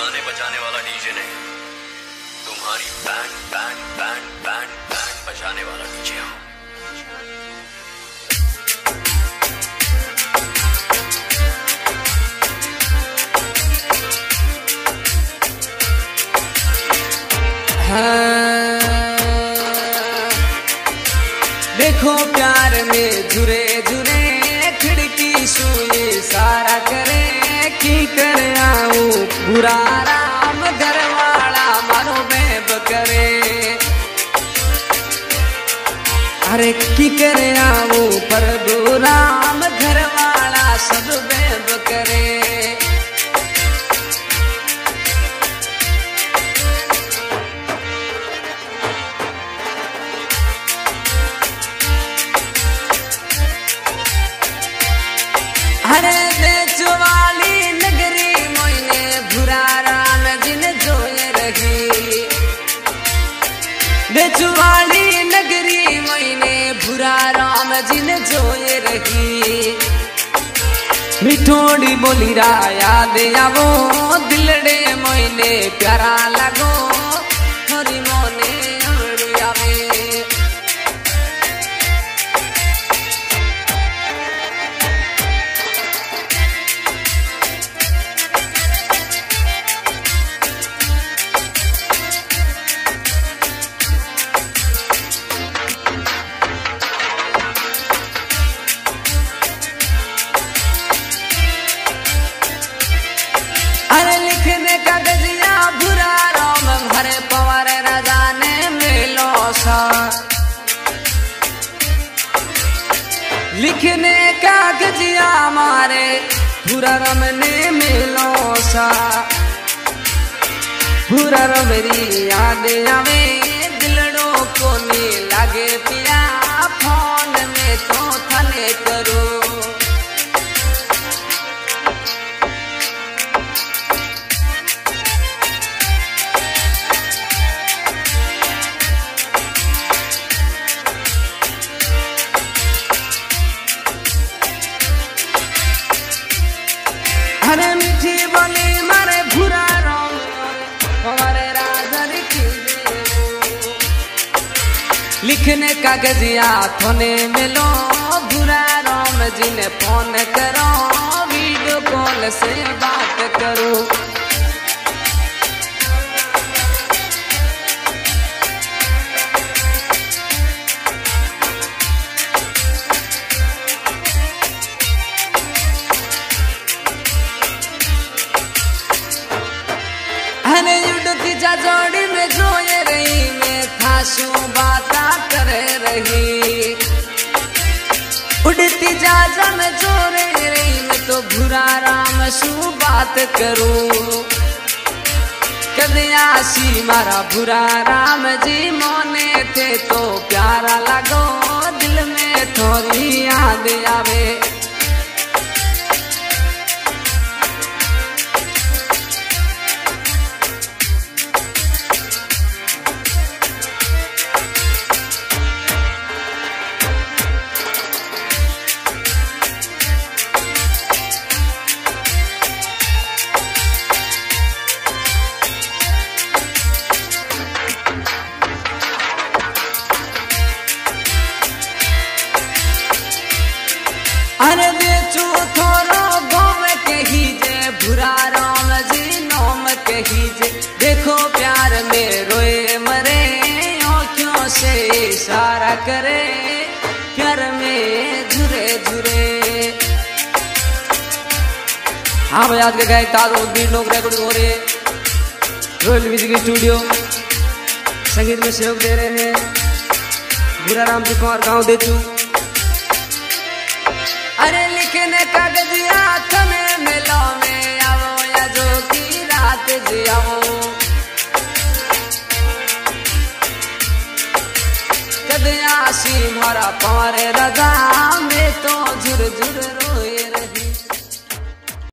गाने बजाने वाला डीजे नहीं, तुम्हारी band band band band band बजाने वाला डीजे हो। देखो प्यार में झुरे झुरे, खिड़की सुनी सारा करे की कर आऊं बुरा राम घरवाला मानो मैं बकरे। अरे की कर आऊं पर राम घरवाला सब मैं बकरे। अरे बेचो वाली नगरी मोइने भूरा राम जिन जोए रही, बेचो वाली नगरी मोइने भूरा राम जिन जोए रही। मिठोड़ी बोली रा याद आवो दिलड़े मोइने प्यारा लगो हरी मोने अमड़िया में। अरे लिखने का गजिया भूरा राम घर पवार राजाने मिलो सा, लिखने का गजिया मारे भूरा राम ने मिलो सा। भूरा रमरी याद आवे दिलड़ों को नी लागे पिया फोन में तो थले करो। अरे मीठी बोली मारे भूरा राम हमारे राजा लिखी दे, लिखने का गजिया थोने मिलो भूरा राम जी ने फोन करो वीडियो कॉल से बात करो। जा जोड़ी में जोए रही मैं थासू बाता कर रही, उड़ती जाजा में जोड़े रही मैं तो भूरा राम शू बात करूं। कद आसी मारा भूरा राम जी मोने थे तो प्यारा लगो दिल में थोड़ी याद आवे। अरे बेचू थोरो गोम कही जे भूरा राम जी नोम कही जे। देखो प्यार में रोए मरे आँखों से इशारा करे प्यार में झुरे झुरे। हाँ भाई आज के गाय तारों बीट लोग रिकॉर्डिंग हो रही है, रॉयल म्यूजिक स्टूडियो संगीत में सहयोग दे रहे हैं भूरा राम जी कुमार गाँव देचू। अरे लिखने का गजिया तुम्हें मिलो में आवो या जो की रात जियाओ। कद आशी मारा पारे रजा में तो झुर झुर।